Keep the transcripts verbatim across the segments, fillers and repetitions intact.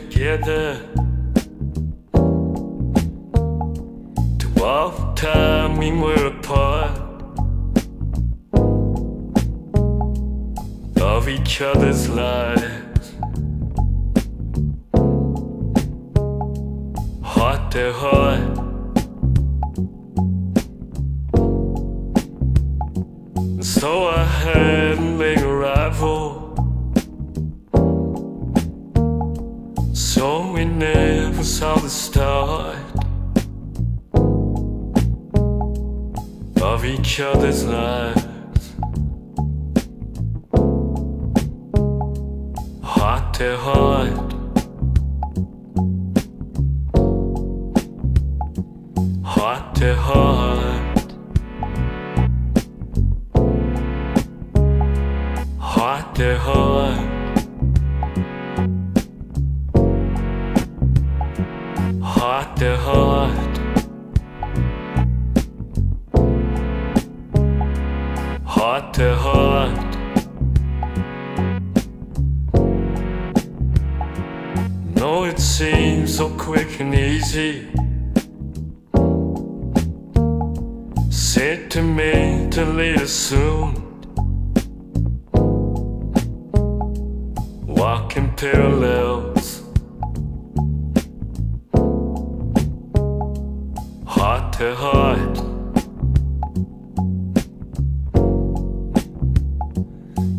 together. Too often we were apart, of each other's lives, heart to heart. And so I had a rival, so we never saw the start of each other's lives, heart to heart, heart to heart, heart to heart. Heart to heart, heart to heart. No, it seems so quick and easy, sentimentally assumed, walking parallels, heart to heart.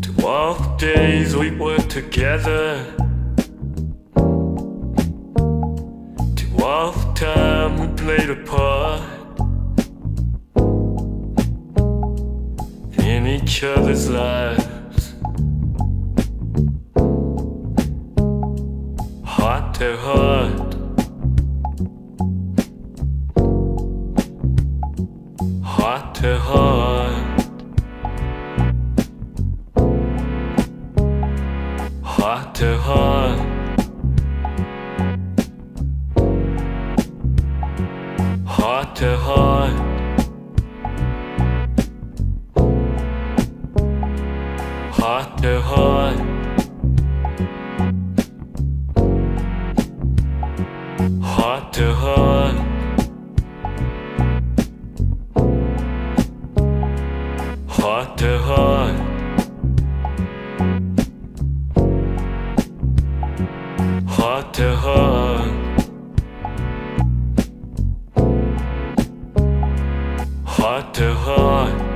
Two off days we were together, two off time we played a part in each other's lives, heart to heart, heart to heart, heart to heart, heart to heart, heart to heart, heart to heart, heart to heart, heart to heart, heart to heart.